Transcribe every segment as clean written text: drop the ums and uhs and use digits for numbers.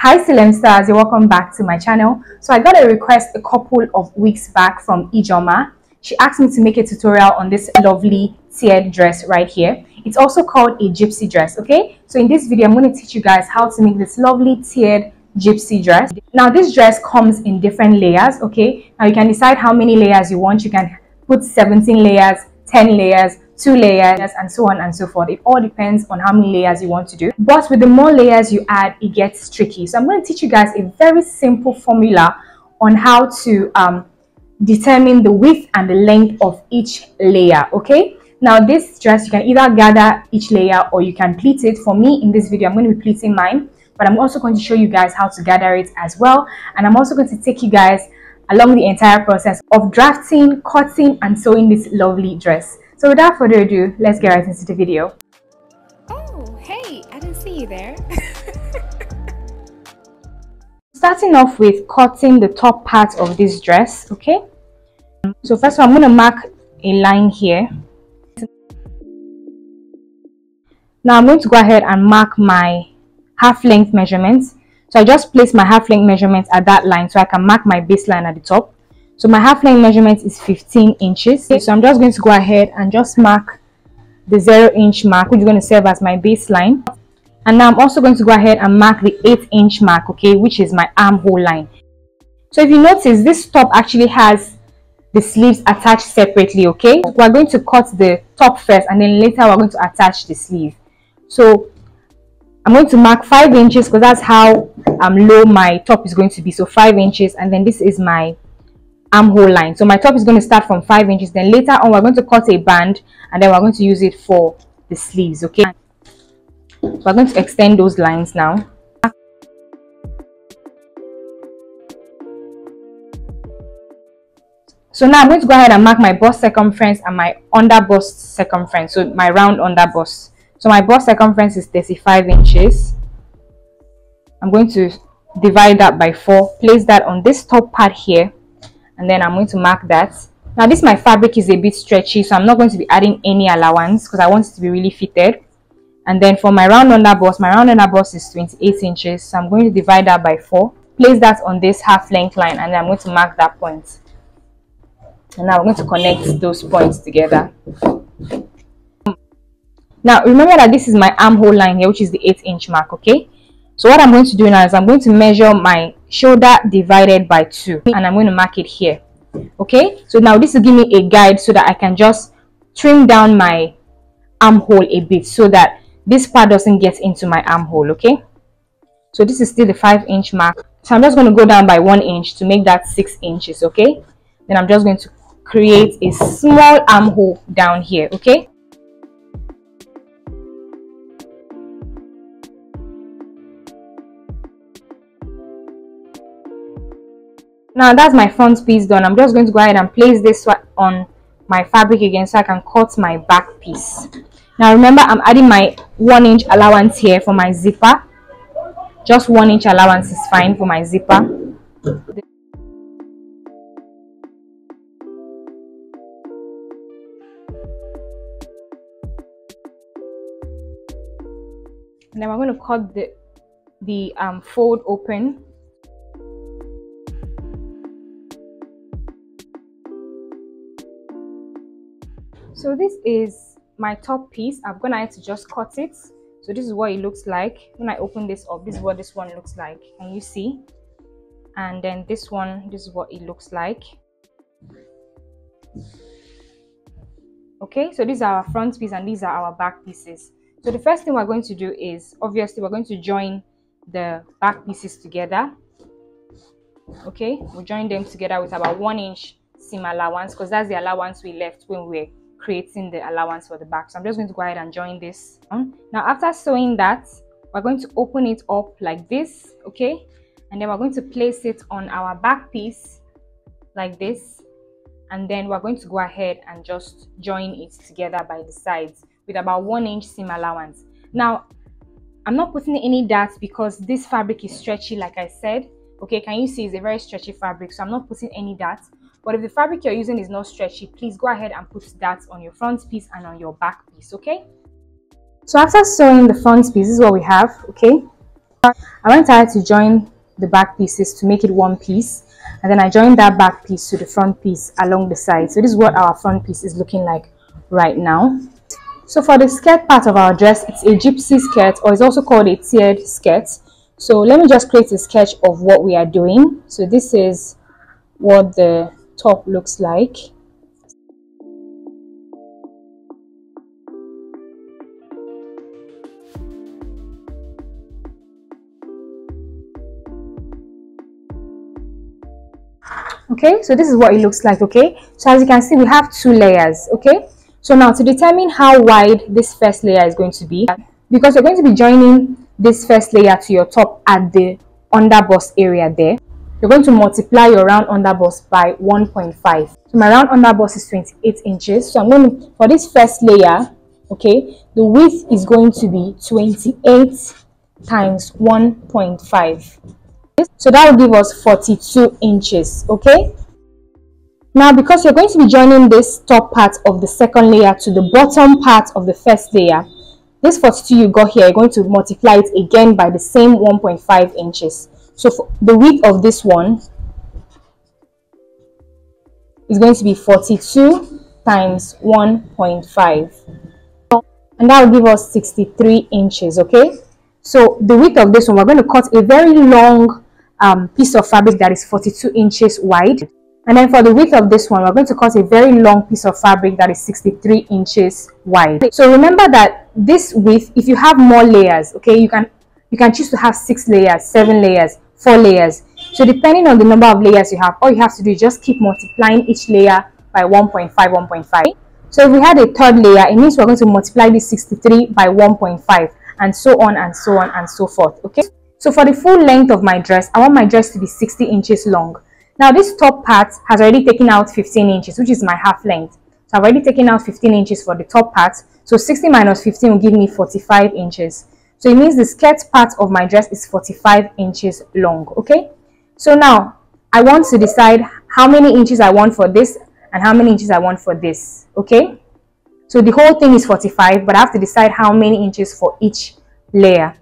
Hi Silem stars, you're welcome back to my channel. So I got a request a couple of weeks back from Ijeoma. She asked me to make a tutorial on this lovely tiered dress right here. It's also called a gypsy dress, okay? So in this video, I'm going to teach you guys how to make this lovely tiered gypsy dress. Now this dress comes in different layers, okay? Now you can decide how many layers you want. You can put 17 layers, 10 layers, 2 layers, and so on and so forth. It all depends on how many layers you want to do, but with the more layers you add, it gets tricky. So I'm going to teach you guys a very simple formula on how to determine the width and the length of each layer, okay? Now this dress, you can either gather each layer or you can pleat it. For me, in this video, I'm going to be pleating mine, but I'm also going to show you guys how to gather it as well, and I'm also going to take you guys along the entire process of drafting, cutting, and sewing this lovely dress. So without further ado, let's get right into the video. Oh, hey, I didn't see you there. Starting off with cutting the top part of this dress, okay? So first of all, I'm gonna mark a line here. Now I'm going to go ahead and mark my half length measurements. So I just place my half length measurements at that line so I can mark my baseline at the top. So my half length measurement is 15 inches. Okay, so I'm just going to go ahead and just mark the 0 inch mark, which is going to serve as my baseline. And now I'm also going to go ahead and mark the 8 inch mark, okay, which is my armhole line. So if you notice, this top actually has the sleeves attached separately, okay? We're going to cut the top first and then later we're going to attach the sleeve. So I'm going to mark 5 inches because that's how low my top is going to be. So 5 inches, and then this is my armhole line. So my top is going to start from 5 inches, then later on we're going to cut a band and then we're going to use it for the sleeves, okay? So we're going to extend those lines now. So now I'm going to go ahead and mark my bust circumference and my under bust circumference, so my round under bust. So my bust circumference is 35 inches. I'm going to divide that by 4, place that on this top part here, and then I'm going to mark that. Now this, my fabric is a bit stretchy, so I'm not going to be adding any allowance because I want it to be really fitted. And then for my round under bust is 28 inches. So I'm going to divide that by 4, place that on this half length line, and then I'm going to mark that point. And now we're going to connect those points together. Now remember that this is my armhole line here, which is the 8 inch mark, okay? So what I'm going to do now is I'm going to measure my shoulder divided by 2, and I'm going to mark it here, okay? So now this will give me a guide so that I can just trim down my armhole a bit so that this part doesn't get into my armhole, okay? So this is still the 5 inch mark, so I'm just going to go down by 1 inch to make that 6 inches, okay? Then I'm just going to create a small armhole down here, okay? Now that's my front piece done. I'm just going to go ahead and place this one on my fabric again so I can cut my back piece. Now remember, I'm adding my 1 inch allowance here for my zipper. Just 1 inch allowance is fine for my zipper. And then we're going to cut the fold open. So this is my top piece. I've gone ahead to just cut it. So this is what it looks like. When I open this up, this is what this one looks like. Can you see? And then this one, this is what it looks like. Okay, so these are our front piece and these are our back pieces. So the first thing we're going to do is, obviously, we're going to join the back pieces together. Okay, we'll join them together with about 1 inch seam allowance because that's the allowance we left when we're creating the allowance for the back. So I'm just going to go ahead and join this on. Now after sewing that, we're going to open it up like this, okay? And then we're going to place it on our back piece like this, and then we're going to go ahead and just join it together by the sides with about 1 inch seam allowance. Now I'm not putting any darts because this fabric is stretchy, like I said, okay? Can you see? It's a very stretchy fabric, so I'm not putting any darts. But if the fabric you're using is not stretchy, please go ahead and put that on your front piece and on your back piece, okay? So after sewing the front piece, this is what we have, okay? I went ahead to join the back pieces to make it one piece, and then I joined that back piece to the front piece along the side. So this is what our front piece is looking like right now. So for the skirt part of our dress, it's a gypsy skirt, or it's also called a tiered skirt. So let me just create a sketch of what we are doing. So this is what the top looks like. Okay, so this is what it looks like. Okay, so as you can see, we have two layers. Okay, so now to determine how wide this first layer is going to be, because we're going to be joining this first layer to your top at the underboss area there, you're going to multiply your round underboss by 1.5. So my round underboss is 28 inches. So I'm going to, for this first layer, okay, the width is going to be 28 times 1.5. So that will give us 42 inches, okay? Now, because you're going to be joining this top part of the second layer to the bottom part of the first layer, this 42 you got here, you're going to multiply it again by the same 1.5 inches. So for the width of this one is going to be 42 times 1.5. And that will give us 63 inches, okay? So the width of this one, we're going to cut a very long piece of fabric that is 42 inches wide, and then for the width of this one, we're going to cut a very long piece of fabric that is 63 inches wide. So remember that this width, if you have more layers, okay, you can choose to have 6 layers, 7 layers, 4 layers. So depending on the number of layers you have, all you have to do is just keep multiplying each layer by 1.5. So if we had a third layer, it means we're going to multiply this 63 by 1.5, and so on and so on and so forth. Okay, so for the full length of my dress, I want my dress to be 60 inches long. Now this top part has already taken out 15 inches, which is my half length. So I've already taken out 15 inches for the top part. So 60 minus 15 will give me 45 inches. So it means the skirt part of my dress is 45 inches long. Okay, so now I want to decide how many inches I want for this and how many inches I want for this. Okay, so the whole thing is 45, but I have to decide how many inches for each layer.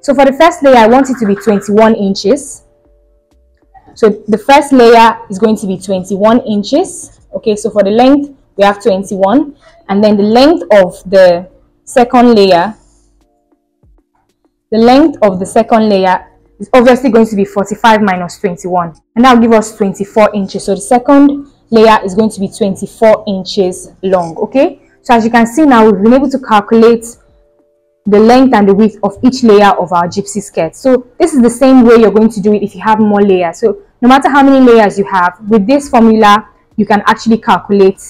So for the first layer, I want it to be 21 inches. So the first layer is going to be 21 inches. Okay, so for the length, we have 21. And then the length of the second layer, is obviously going to be 45 minus 21. And that will give us 24 inches. So the second layer is going to be 24 inches long. Okay. So as you can see now, we've been able to calculate the length and the width of each layer of our gypsy skirt. So this is the same way you're going to do it if you have more layers. So no matter how many layers you have, with this formula, you can actually calculate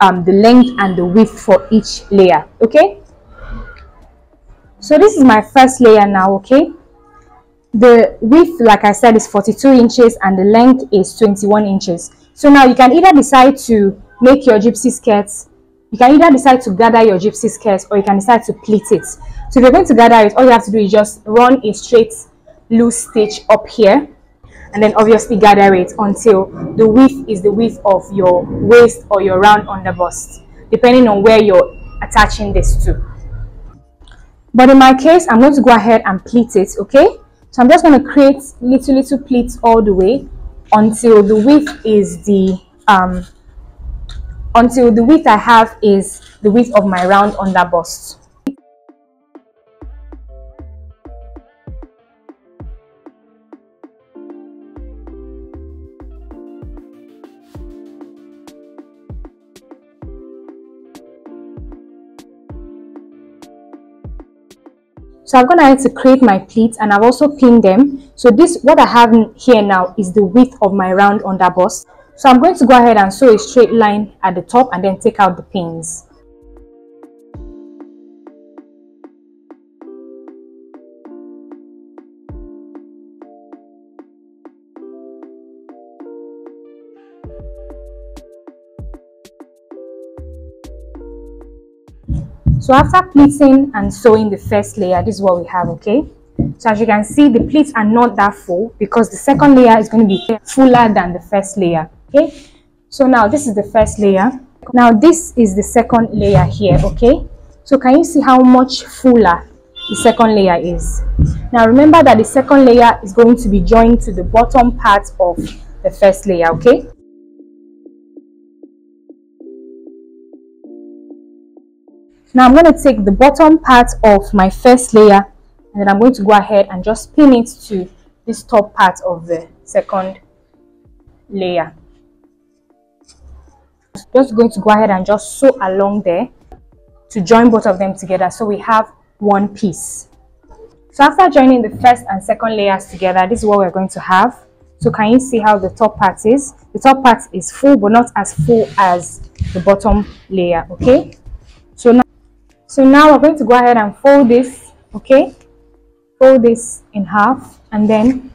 the length and the width for each layer, okay? So this is my first layer now, okay? The width, like I said, is 42 inches and the length is 21 inches. So now you can either decide to make your gypsy skirts, you can either decide to gather your gypsy skirts, or you can decide to pleat it. So if you're going to gather it, all you have to do is just run a straight loose stitch up here, and then obviously gather it until the width is the width of your waist or your round underbust, depending on where you're attaching this to. But in my case, I'm going to go ahead and pleat it, okay? So I'm just going to create little pleats all the way until the width is the until the width I have is the width of my round underbust. So I'm going to have to create my pleats, and I've also pinned them. So this, what I have here now, is the width of my round underbust. So I'm going to go ahead and sew a straight line at the top and then take out the pins. So after pleating and sewing the first layer, this is what we have, okay? So as you can see, the pleats are not that full because the second layer is going to be fuller than the first layer. Okay, so now this is the first layer. Now this is the second layer here. Okay, so can you see how much fuller the second layer is. Now remember that the second layer is going to be joined to the bottom part of the first layer, okay? Now I'm going to take the bottom part of my first layer and then I'm going to go ahead and just pin it to this top part of the second layer. Just going to go ahead and just sew along there to join both of them together so we have one piece. So after joining the first and second layers together, this is what we're going to have. So can you see how the top part is? The top part is full but not as full as the bottom layer, okay? So now we're going to go ahead and fold this, okay? Fold this in half and then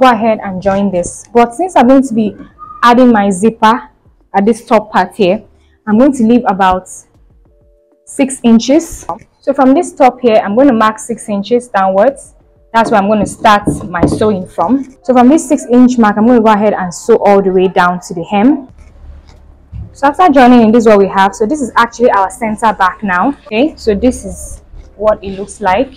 go ahead and join this. But since I'm going to be adding my zipper at this top part here, I'm going to leave about 6 inches. So from this top here, I'm going to mark 6 inches downwards. That's where I'm going to start my sewing from. So from this 6 inch mark, I'm going to go ahead and sew all the way down to the hem. So after joining in, this is what we have. So this is actually our center back now, okay? So this is what it looks like.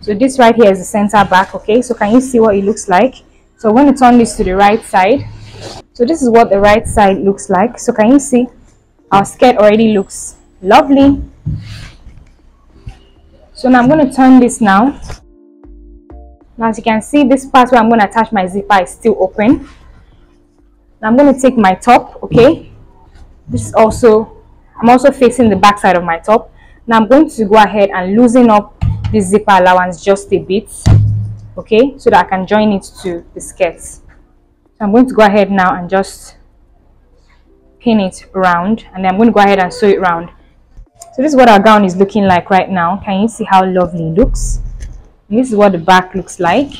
So this right here is the center back, okay? So can you see what it looks like? So when you turn this to the right side, so this is what the right side looks like. So can you see our skirt already looks lovely. So now I'm going to turn this now. Now as you can see, this part where I'm going to attach my zipper is still open. Now I'm going to take my top, okay? This is also, I'm also facing the back side of my top. Now I'm going to go ahead and loosen up this zipper allowance just a bit, okay? So that I can join it to the skirt. I'm going to go ahead now and just pin it round, and then I'm going to go ahead and sew it round. So this is what our gown is looking like right now. Can you see how lovely it looks? And this is what the back looks like.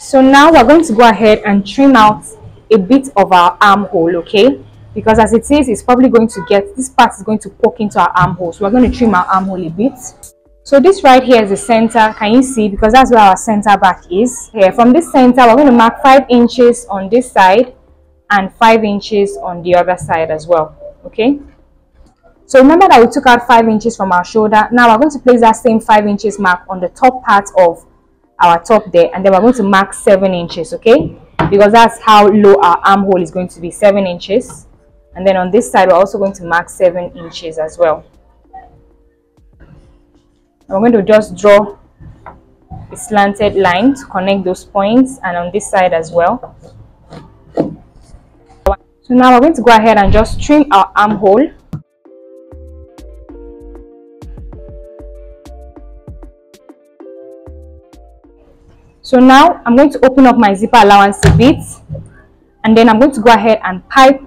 So now we're going to go ahead and trim out a bit of our armhole, okay? Because as it is, it's probably going to get, this part is going to poke into our armhole. So we're going to trim our armhole a bit. So this right here is the center, can you see? Because that's where our center back is. Here, from this center, we're going to mark 5 inches on this side and 5 inches on the other side as well, okay? So remember that we took out 5 inches from our shoulder. Now we're going to place that same 5 inches mark on the top part of our top there, and then we're going to mark 7 inches, okay? Because that's how low our armhole is going to be, 7 inches. And then on this side, we're also going to mark 7 inches as well. I'm going to just draw a slanted line to connect those points, and on this side as well. So now we're going to go ahead and just trim our armhole. So now I'm going to open up my zipper allowance a bit, and then I'm going to go ahead and pipe.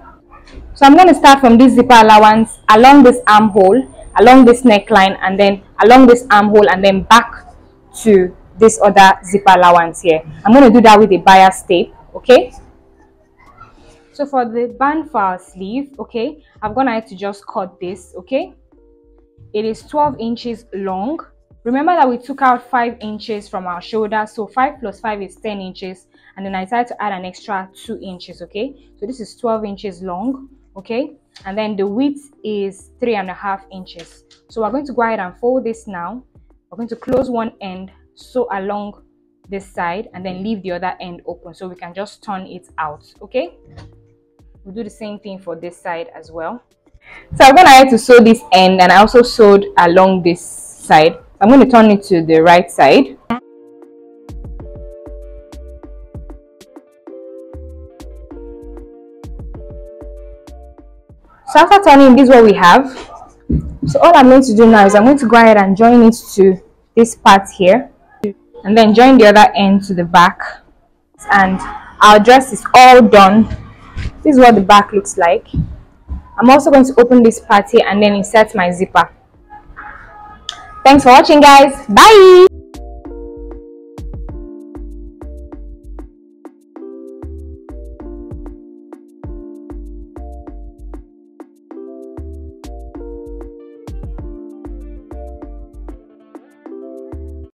So I'm going to start from this zipper allowance along this armhole, along this neckline, and then along this armhole, and then back to this other zipper allowance here. I'm going to do that with a bias tape, okay? So for the band for our sleeve, okay, I'm going to have to just cut this, okay? It is 12 inches long. Remember that we took out 5 inches from our shoulder, so 5 plus 5 is 10 inches, and then I decided to add an extra 2 inches, okay? So this is 12 inches long, okay? And then the width is 3.5 inches. So we're going to go ahead and fold this now. We're going to close one end, sew along this side, and then leave the other end open so we can just turn it out, okay? We'll do the same thing for this side as well. So I'm going to have to sew this end, and I also sewed along this side. I'm going to turn it to the right side. So after turning, this is what we have. So all I'm going to do now is I'm going to go ahead and join it to this part here, and then join the other end to the back, and our dress is all done. This is what the back looks like. I'm also going to open this part here and then insert my zipper. Thanks for watching, guys. Bye.